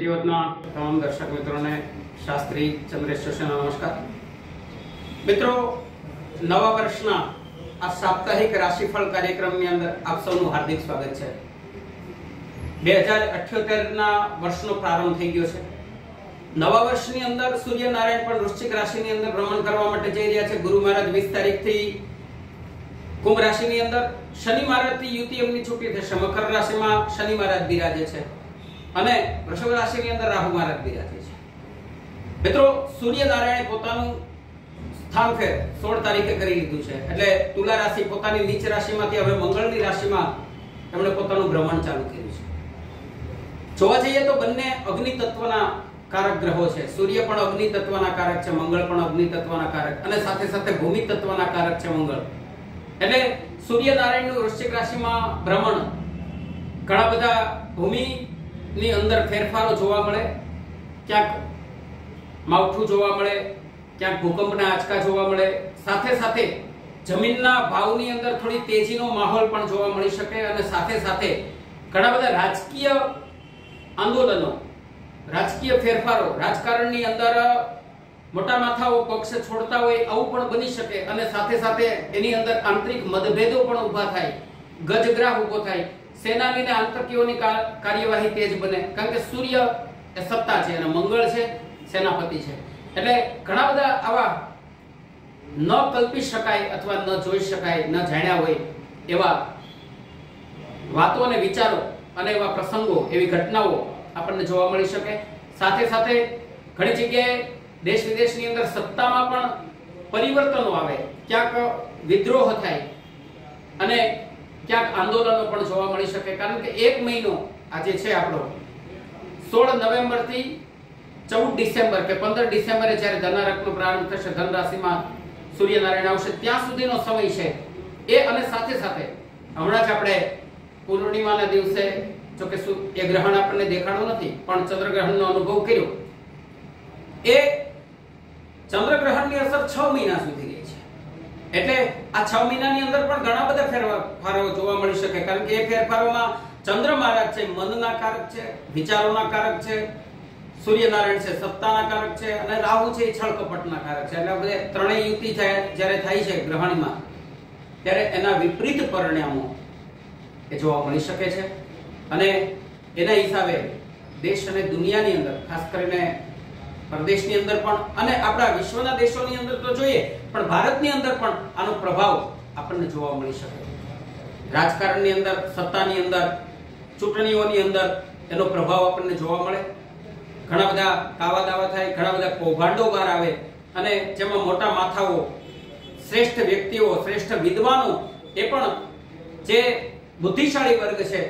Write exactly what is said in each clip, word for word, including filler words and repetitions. रेडियोना तमाम दर्शक मित्रों ने शास्त्री चंद्रेश्वर से नमस्कार। मित्रों, नवा वर्षना आ साप्ताहिक राशिफल कार्यक्रम में अंदर आप सबनु हार्दिक स्वागत है। दो हज़ार अठ्ठोतेर ना वर्षनो प्रारंभ थई गयो छे। नवा वर्षनी अंदर सूर्य नारायण पण वृश्चिक राशिनी अंदर भ्रमण करवा माटे जई रह्या छे। गुरु महाराज बीस तारीख थी कुंभ राशि अंदर, शनि महाराज थी युति एमनी छूटी थशे। मकर राशि में शनि महाराज बिराजे छे अने वृषभ राशि अंदर राहु महाराज बिराजे छे। मित्रों, सूर्य नारायण पोतानुं स्थान फेर सोळ तारीखे करी लीधुं छे, एटले तुला राशि पोतानी नीच राशिमांथी हवे मंगळनी राशिमां एमणे पोतानुं भ्रमण चालू कर्युं छे। जोवा जईए तो बंने अग्नि तत्वना कारक ग्रहो छे। सूर्य पण अग्नि तत्वना कारक छे, मंगळ पण अग्नि तत्वना कारक अने साथे साथे भूमि तत्वना कारक छे मंगळ। एटले सूर्य नारायणनुं वृश्चिक राशिमां भ्रमण घणा बधा भूमि ની અંદર ફેરફારો જોવા મળે, ક્યાંક માવઠું જોવા મળે, ક્યાંક ભૂકંપના આંચકા જોવા મળે, સાથે સાથે જમીનના ભાવની અંદર થોડી તેજીનો માહોલ પણ જોવા મળી શકે અને સાથે સાથે ઘણા બધા રાજકીય આંદોલનો, રાજકીય ફેરફારો, રાજકારણની અંદર મોટા માથાઓ પક્ષ છોડતા હોય આવું પણ બની શકે અને સાથે સાથે એની અંદર આંતરિક મતભેદો પણ ઊભા થાય, ગજગ્રાહ ઊભો થાય। सेनानी ने आतंकीओनी कार्यवाही तेज बने, कारण के सूर्य ए सत्ता छे अने मंगळ छे सेनापति छे, एटले घणा बधा आवा न कल्पी शकाय अथवा न जोई शकाय न जाण्या होय एवा वातो अने विचारो अने एवा प्रसंगो, एवी घटनाओ आपणने जोवा मळी शके। साथे साथे घणी जग्याए देश विदेशनी अंदर सत्तामां पण परिवर्तनो आवे, क्यांक विद्रोह थाय अने ક્યાંક આંદોલનો પણ જોવા મળી શકે, કારણ કે એક મહિનો આજે છે આપણો સોળ નવેમ્બર થી ચૌદ ડિસેમ્બર કે પંદર ડિસેમ્બરે જ્યારે ધનરકનો પ્રારંભ થશે, ધન રાશિમાં સૂર્ય નારાયણ આવશે ત્યાં સુધીનો સમય છે એ। અને સાથે સાથે હમણાં જ આપણે પૂર્ણિમાના દિવસે, જો કે એ ગ્રહણ આપણને દેખાણો નથી પણ ચંદ્રગ્રહણનો અનુભવ કર્યો, એ ચંદ્રગ્રહણની અસર છ મહિના સુધી રહે છે। એટલે આ છ મહિનાની અંદર પણ ઘણા બધા ફેરફારો જોવા મળી શકે, કારણ કે એ ફેરફારોમાં ચંદ્ર મહારાજ છે મનના કારક છે, વિચારોના કારક છે, સૂર્યનારાયણ છે સત્તાના કારક છે અને રાહુ છે છળકપટના કારક છે। એટલે બધે ત્રણેય યુતિ જ્યારે થાય છે ગ્રહણમાં ત્યારે એના વિપરીત પરિણામો એ જોવા મળી શકે છે અને એના હિસાબે દેશ અને દુનિયાની અંદર, ખાસ કરીને परदेशनी अंदर पण अने आपणा विश्वना देशोनी अंदर तो जोईए पण भारतनी अंदर पण आनो प्रभाव आपणने जोवा मळी शके। राजकारणी अंदर, सत्तानी अंदर, चूंटणीओनी अंदर एनो प्रभाव आपणने जोवा मळे। घणा बधा कावा दावा थाय, घणा बधा कोभांडो बहार आवे अने जेमां मोटा माथाओ, श्रेष्ठ व्यक्तिओ, श्रेष्ठ विद्वानो ए पण जे बुद्धिशाळी वर्ग छे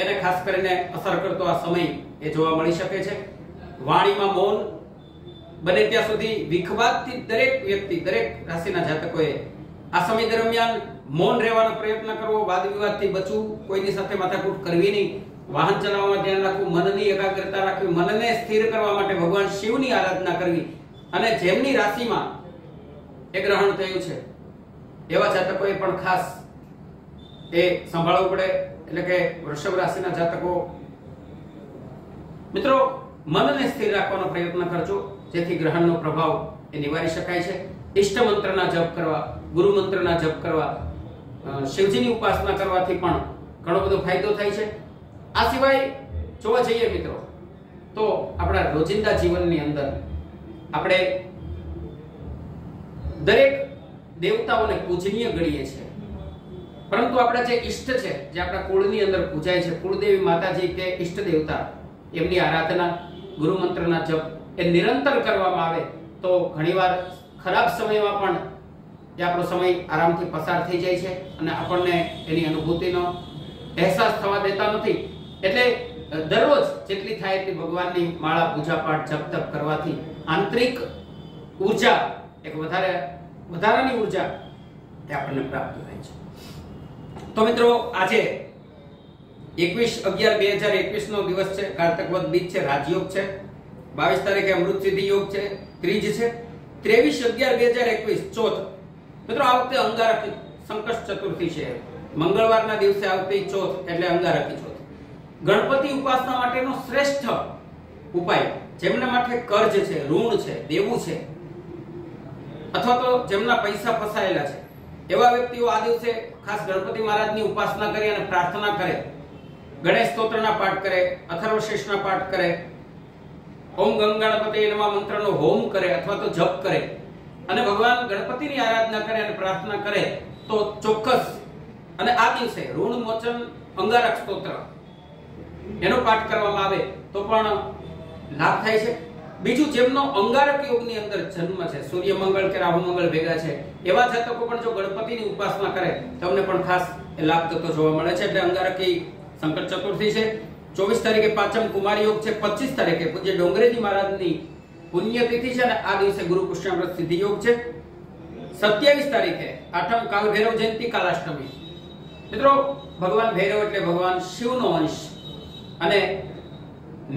एने खास करीने असर करतो आ समय ए जोवा मळी शके छे। वाणीमां मौन बने त्या सुधी विखवाती दरेक व्यक्ति, दरेक राशिना जातकोए आ समय दरमियान मौन રહેવાનો પ્રયત્ન કરવો, વાદ વિવાદથી બચવું, કોઈની સાથે માથાકૂટ કરવી નહીં, વાહન ચલાવવામાં ધ્યાન રાખવું, મનની એકાગ્રતા રાખવી, મનને સ્થિર કરવા માટે ભગવાન શિવની આરાધના કરવી। અને જેમની રાશિમાં એક ગ્રહણ થયું છે એવા જાતકોએ પણ ખાસ એ સંભાળવું પડે। એટલે કે વૃષભ રાશિના જાતકો મિત્રો મનને સ્થિર રાખવાનો પ્રયત્ન કરજો, જેથી ગ્રહણનો પ્રભાવ એ નિવારી શકાય છે। ઈષ્ટ મંત્રના જપ કરવા, ગુરુ મંત્રના જપ કરવા, શિવજીની ઉપાસના કરવાથી પણ ઘણો બધો ફાયદો થાય છે। આ સિવાય જોવા જઈએ મિત્રો તો આપણા રોજિંદા જીવનની અંદર આપણે દરેક દેવતાઓને પૂજનીય ગણીએ છીએ, પરંતુ આપણા જે ઈષ્ટ છે, જે આપણા કુળની અંદર પૂજાય છે, કુળદેવી માતાજી કે ઈષ્ટ દેવતા એમની આરાધના, ગુરુ મંત્રના જપ એ નિરંતર કરવામાં આવે તો ઘણીવાર ખરાબ સમયમાં પણ જે આપણો સમય આરામથી પસાર થઈ જાય છે અને આપણને એની અનુભૂતિનો અહેસાસ થવા દેતા નથી। એટલે દરરોજ જેટલી થાય એટલી ભગવાનની માળા, પૂજા પાઠ, જપ તપ કરવાથી આંતરિક ઊર્જા, એક વધારે વધારાની ઊર્જા એ આપણને પ્રાપ્ત થાય છે। તો મિત્રો, આજે એકવીસ અગિયાર બે હજાર એકવીસ નો દિવસ છે, કારતક વદ બીજ છે, રાજયોગ છે, बावीस तारीखे अमृत सिद्धि योग छे, त्रीज छे, तेवीस अगियार बे हजार एकवीस चौथ। मित्रों, आवते अंगारकी संकट चतुर्थी छे, मंगळवारना दिवसे आवती चौथ एटले अंगारकी चौथ। गणपति उपासना माटेनो श्रेष्ठ उपाय जेमना माथे कर्ज छे, ऋण छे, देवू छे अथवा तो जेमना पैसा फसायेला छे एवा व्यक्तिओ आ दिवसे खास गणपति महाराज नी उपासना करे अने प्रार्थना करे, गणेश स्तोत्रना पाठ करे, अथर्वशीर्षना पाठ करे, ओम गं गणपतये नमः मंत्रनो होम करे अथवा तो जप करे अने भगवान गणपति नी आराधना करे अने प्रार्थना करे तो चोक्कस अने आ दिवसे ऋण मोचन अंगारक स्तोत्र एनो पाठ करवामां आवे तो पण लाभ थाय छे। बीजू जेमनो अंगारक योगनी अंदर जन्म छे, सूर्य मंगल के राहु मंगल भेगा छे एवा जातको पण जो गणपति नी उपासना करे तमने पण खास लाभ थतो જોવા મળે છે। એટલે અંગારકી સંકટ ચતુર્થી છે, चौबीस તારીખે પાંચમ કુમારી યોગ છે, पच्चीस તારીખે પૂજ્ય ડોંગરેજી મહારાજની પુણ્ય તિથિ છે અને આ દિવસે ગુરુ કૃષ્ણ વ્રત સિદ્ધિ યોગ છે। सत्ताईस તારીખે આઠમ કાલ ભૈરવ જયંતિ કાલાષ્ટમી। મિત્રો ભગવાન ભૈરવ એટલે ભગવાન શિવનો અંશ અને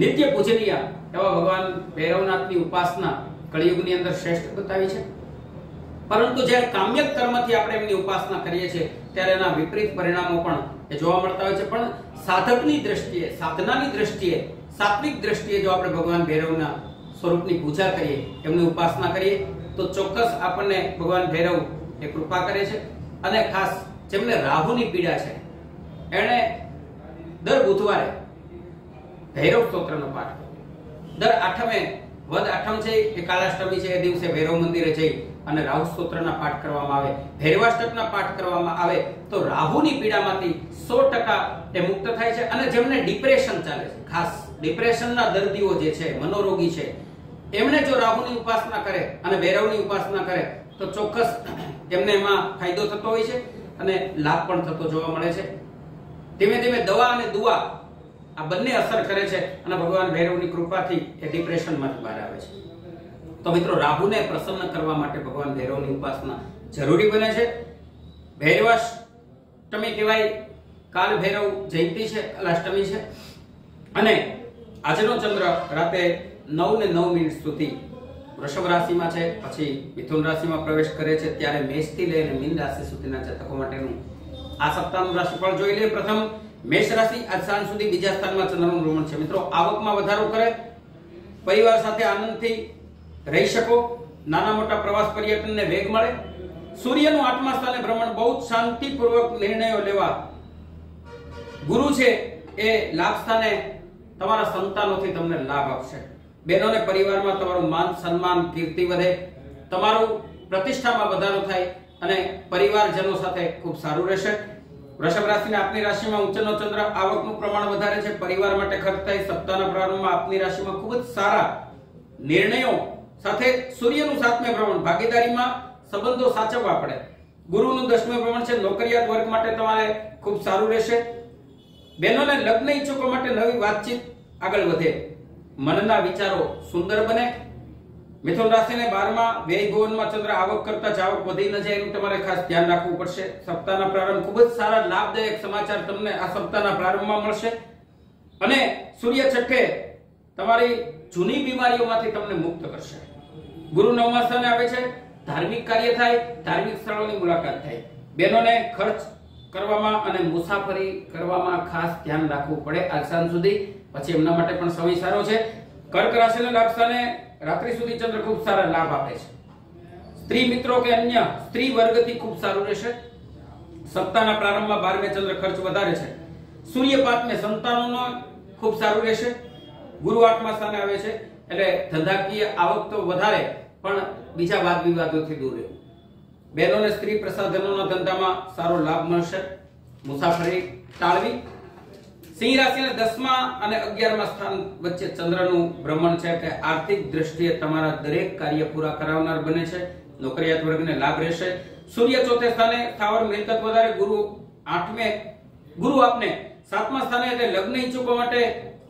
નિત્ય પૂજનીય एवं भगवान भैरवनाथ की उपासना कलियुग ની અંદર શ્રેષ્ઠ બતાવી છે। પરંતુ જ્યારે કામ્ય કર્મથી આપણે એમની ઉપાસના કરીએ છીએ ત્યારે એના વિપરીત પરિણામો પણ એ જોવા મળતા હોય છે। પણ સાધકની દ્રષ્ટિએ, સાધનાની દ્રષ્ટિએ, સાત્વિક દ્રષ્ટિએ જો આપણે ભગવાન ભૈરવના સ્વરૂપની પૂજા કરીએ, એમની ઉપાસના કરીએ તો ચોક્કસ આપણને ભગવાન ભૈરવ એ કૃપા કરે છે। અને ખાસ જેમને રાહુની પીડા છે એણે દર બુધવારે ભૈરવ સ્તોત્રનો પાઠ, दर आठमे वद आठम छे के कालाष्टमी छे ए दिवसे भैरव मंदिरे जई अने राहु स्तोत्रना पाठ करवामां आवे, भैरवाष्टकना पाठ करवामां आवे तो राहुनी पीडामांथी सौ टका ते मुक्त थाय छे। अने जेमने डिप्रेशन चाले छे, खास डिप्रेशनना दर्दीओ जे छे, मनोरोगी छे, एमणे जो राहुनी उपासना करे अने भैरवनी उपासना करे तो चोक्कस एमने एमां फायदो थतो होय छे अने लाभ पण थतो जोवा मळे छे। धीमे धीमे दवा अने दुआ आ बन्ने असर करे छे अने भगवान भैरवनी कृपाथी ए डिप्रेशनमांथी बहार आवे छे। तो मित्रों राहुने प्रसन्न करवा माटे भगवान भैरवनी उपासना जरूरी बने छे। भैरवाष्टमी कहेवाय, काल भैरव जयंती छे, कालाष्टमी छे अने आजनो चंद्र राते नौ ने नौ मिनिट सुधी वृषभ राशिमां छे, पछी मिथुन राशिमां प्रवेश करे छे। त्यारे मेषथी लईने मीन राशि सुधीना जातको माटेनु आ सप्ताहनुं राशिफळ जोई लईए। प्रथम मेष राशि आज सांज सुधी बीजा स्थान में चंद्रनु भ्रमण छे। मित्रों आवक में वधारो करे, परिवार साथे आनंदथी रही शको, नाना मोटा प्रवास पर्यटन ने वेग मळे। सूर्यनु आठमा स्थाने भ्रमण बहुत शांतिपूर्वक निर्णयों लेवा। गुरु छे ए लाभ स्थाने तमारा संतानोथी तमने लाभ आपशे। बहनोने परिवारमां तमारुं मान सन्मान कीर्ति वधे, तमारुं प्रतिष्ठामां वधारो थाय अने परिवारजनो साथे खूब सारुं रहेशे। वृषभ राशि ने आपनी राशि में उच्चनो चंद्र आवकनु प्रमाण वधारे छे, परिवार माटे खर्च थाय। सप्ताहना प्रारंभमां आपनी राशि में खूब ज सारा निर्णयों साथे सूर्यनु सातमे भ्रमण, भागीदारीमां संबंधो साचववा पड़े। गुरुनु दशमे भ्रमण छे, नौकरियात वर्ग माटे तमारे खूब सारू रहेशे। बहनोने लग्न इच्छुको माटे नवी बातचीत आगळ वधे, मनना विचारो सुंदर बने। मिथुन राशि ने बारमा व्यय भवन में चंद्र आवक करता जावक वधी न जाए एनु तमारे खास ध्यान राखवू पड़शे। सप्ताहना प्रारंभ खूब ज सारा लाभदायक समाचार तमने आ सप्ताहना प्रारंभमां मळशे अने सूर्य छठे तमारी जूनी बीमारीओमांथी तमने मुक्त करशे। गुरु नवमा स्थाने आवे छे, धार्मिक कार्य थाय, धार्मिक स्थळोनी मुलाकात थाय। बहनोने खर्च करवामां अने मुसाफरी करवामां खास ध्यान राखवू पड़े आज सांज सुधी, पछी एमना माटे पण समय सारो छे। कर्क राशिना लाभ स्थाने रात्रि सुधी चंद्र खूब सारा लाभ आपे छे। स्त्री मित्रों के अन्य स्त्री वर्ग थी खूब सारू रहेशे। सप्ताहना प्रारंभमां बारमे चंद्र खर्च वधारे छे, सूर्य पातमे संतानोनो खूब सारू रहेशे। गुरु आठमा स्थाने आवे छे एटले धंधाकीय आवक तो वधारे पण बीजा वाद विवादोथी दूर रहेवू। बहनोने स्त्री प्रसाधनोना धंधामां सारो लाभ मळशे, मुसाफरी टाळवी। सिंह राशि ने दसमा अने अग्यारमा स्थान वच्चे चंद्रनु भ्रमण छे એટલે आर्थिक दृष्टिए तमारा दरेक कार्य पूरा करावनार बने छे, नौकरियात वर्गने लाभ रहेशे। सूर्य चौथे स्थाने थावर मिलकत वधारे, गुरु आठमे गुरु आपने सातमा स्थाने એટલે લગ્ન ઈચ્છુકો માટે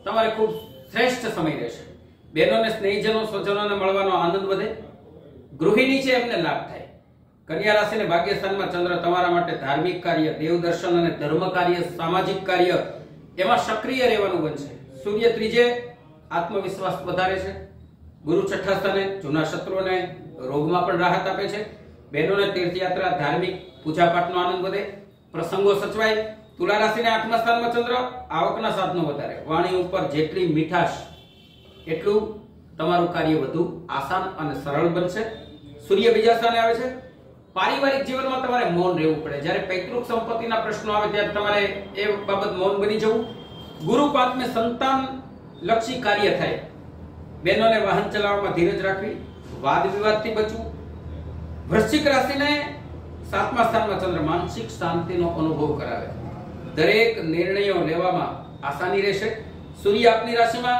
તમારે ખૂબ શ્રેષ્ઠ સમય રહેશે। બહેનોને સ્નેહીજનો સ્વજનોને મળવાનો આનંદ વધે, ગૃહિણી છે એમને લાભ થાય। कन्या राशि ने भाग्य स्थानमा चंद्र તમારા માટે धार्मिक कार्य, देव दर्शन અને धर्म कार्य, सामाजिक कार्य एमां सक्रिय रहेवानुं बनशे। सूर्य त्रीजे आत्मविश्वास वधारे छे। गुरु छठा स्थाने जूना शत्रुओने रोगमां पण राहत आपे छे। बहनोने तीर्थयात्रा, धार्मिक पूजापाठनो आनंद वधे, प्रसंगो सचवाय। तुला राशिने आठमा स्थानमां चंद्र आवकना साधनो वधारे, वाणी उपर जेटली मीठाश એટલું તમારું કાર્ય વધુ આસાન અને સરળ બનશે। સૂર્ય બીજા સ્થાને આવે છે। પારિવારિક જીવનમાં તમારે મૌન રહેવું પડે। જ્યારે પૈતૃક સંપત્તિના પ્રશ્નો આવે ત્યારે તમારે એ બાબત મૌન બની જવું। ગુરુ પાંચમે સંતાન લક્ષી કાર્ય થાય। બહેનોને વાહન ચલાવવામાં ધીરજ રાખવી, વાદ વિવાદથી બચવું। વૃશ્ચિક રાશિને સાતમા સ્થાનમાં ચંદ્ર માનસિક શાંતિનો અનુભવ કરાવે। દરેક નિર્ણયો લેવામાં આસાની રહેશે। સૂર્ય આપની રાશિમાં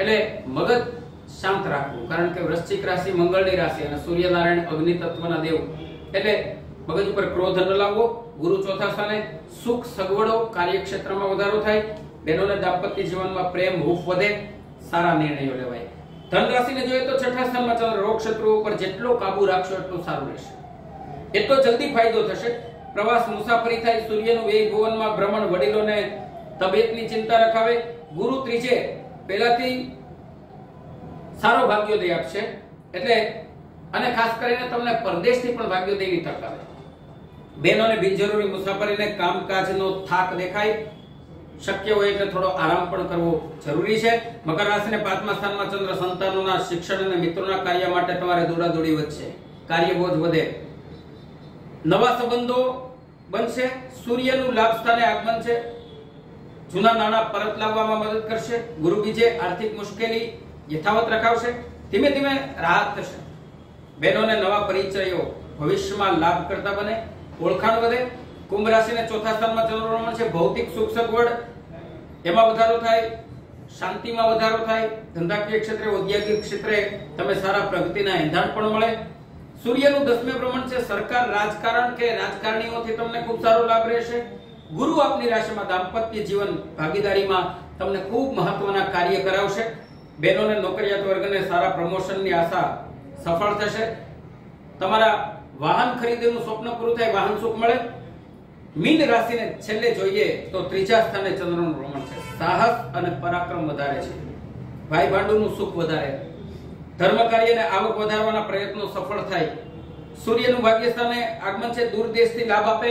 એટલે મગજ શાંત રાખવું, કારણ કે વૃશ્ચિક રાશિ મંગળની રાશિ અને સૂર્યનારાયણ અગ્નિ તત્વના દેવ, એટલે મગજ ઉપર ક્રોધ ન લાવવો। ગુરુ ચોથા સ્થાને, સુખ સગવડો કાર્યક્ષેત્રમાં વધારો થાય। બહેનોના દાંપત્ય જીવનમાં પ્રેમ હૂફ વધે, સારા નિર્ણયો લેવાય। ધન રાશિને જોઈએ તો છઠ્ઠા સ્થાનમાં ચાલ રોગ શત્રુઓ ઉપર જેટલો કાબુ રાખશો એટલું સારું રહેશે, એટલો જલ્દી ફાયદો થશે। પ્રવાસ મુસાફરી થાય। સૂર્યનું વ્યય ભુવનમાં ભ્રમણ વડીલોને તબિયતની ચિંતા રખાવે। ગુરુ ત્રીજે પહેલાથી સારો ભાગ્યોદય આપશે, એટલે અને ખાસ કરીને તમને પરદેશથી પણ ભાગ્યોદયની તક આવે। બહેનોને બિનજરૂરી મુસાફરીને કામકાજનો થાક દેખાય, શક્ય હોય એટલે થોડો આરામ પણ કરવો જરૂરી છે। મકર રાશિને પાંચમા સ્થાનમાં ચંદ્ર સંતાનોના શિક્ષણ અને મિત્રોના કાર્ય માટે તમારે દોડાદોડી વધશે, કાર્યબોજ વધે, નવા સંબંધો બનશે। સૂર્યનું લાભ સ્થાને આગમન છે, જૂના નાણાં પરત લાવવામાં મદદ કરશે। ગુરુ બીજે આર્થિક મુશ્કેલી યથાવત રખાવશે, ધીમે ધીમે રાહત થશે। બહેનોને નવા પરિચયો ભવિષ્યમાં લાભ કરતા બને, ઓળખાણ વધે। કુંભ રાશિને ચોથા સ્થાનમાં ચંદ્ર ભ્રમણ છે, ભૌતિક સુખ સગવડ એમાં વધારો થાય, શાંતિમાં વધારો થાય। ધંધાકીય ક્ષેત્રે, ઔદ્યોગિક ક્ષેત્રે તમે સારા પ્રગતિના એંધાણ પણ મળે। સૂર્યનું દસમે ભ્રમણ છે, સરકાર રાજકારણ કે રાજકારણીઓથી તમને ખૂબ સારો લાભ રહેશે। ગુરુ આપની રાશિમાં દાંપત્ય જીવન ભાગીદારીમાં તમને ખૂબ મહત્વના કાર્ય કરાવશે। બહેનોને નોકરિયાત વર્ગને સારા પ્રમોશનની આશા સફળ થશે। તમારા વાહન ખરીદીનું સ્વપ્ન પૂરું થાય, વાહન સુખ મળે। મીન રાશિને છેલ્લે જોઈએ તો ત્રીજા સ્થાને ચંદ્રનું ભ્રમણ છે, સાહસ અને પરાક્રમ વધારે છે, ભાઈ ભાંડુનું સુખ વધારે, ધર્મ કાર્યને આવક વધારવાના પ્રયત્નો સફળ થાય। સૂર્યનું ભાગ્યસ્થાને આગમન છે, દૂર દેશથી લાભ આપે,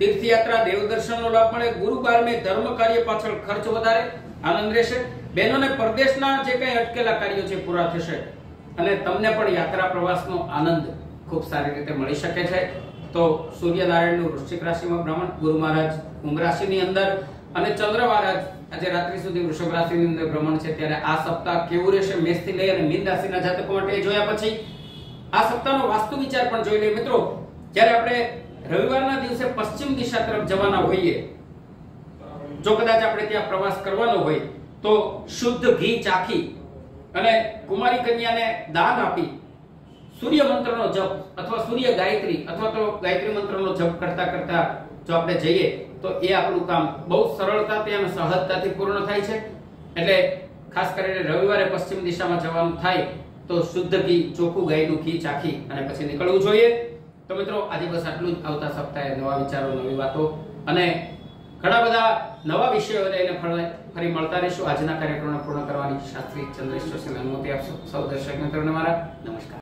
તીર્થયાત્રા દેવદર્શનનો લાભ મળે। ગુરુ બારમે ધર્મ કાર્ય પાછળ ખર્ચ વધારે, આનંદ રહેશે। બહેનોને પરદેશના જે કંઈ અટકેલા કાર્યો છે પૂરા થશે અને તમને પણ યાત્રા પ્રવાસનો આનંદ ખૂબ સારી રીતે મળી શકે છે। તો સૂર્યનારાયણનું વૃશ્ચિક રાશિમાં ભ્રમણ, ગુરુ મહારાજ કુંભ રાશિની અંદર અને ચંદ્ર મહારાજ આજે રાત્રિ સુધી વૃષભ રાશિની અંદર ભ્રમણ છે, ત્યારે આ સપ્તાહ કેવું રહેશે મેષથી લઈ અને મીન રાશિના જાતકો માટે જોયા પછી આ સપ્તાહનો વાસ્તુ વિચાર પણ જોઈ લઈએ મિત્રો। જ્યારે આપણે રવિવારના દિવસે પશ્ચિમ દિશા તરફ જવાના હોઈએ, જો કદાચ આપણે ત્યાં પ્રવાસ કરવાનો હોય તો શુદ્ધ ઘી ચાખી અને કુમારી કન્યાને દાન આપી સૂર્ય મંત્રનો જપ અથવા સૂર્ય ગાયત્રી અથવા તો ગાયત્રી મંત્રનો જપ કરતા કરતા જો આપણે જઈએ તો એ આપણું કામ બહુ સરળતાથી અને સહજતાથી પૂર્ણ થાય છે। એટલે ખાસ કરીને રવિવારે પશ્ચિમ દિશામાં જવાનું થાય તો શુદ્ધ ઘી, ચોખ્ખું ગાયનું ઘી ચાખી અને પછી નીકળવું જોઈએ। તો મિત્રો આજે બસ આટલું જ। આવતા સપ્તાહે નવા વિચારો, નવી વાતો અને ઘણા બધા નવા વિષયો લઈને ફરી મળતા રહીશું। આજના કાર્યક્રમને પૂર્ણ કરવાની શાસ્ત્રી ચંદ્રેશ્વર સિંહ અનુમતિ આપશો સૌ દર્શક મિત્રોને મારા નમસ્કાર।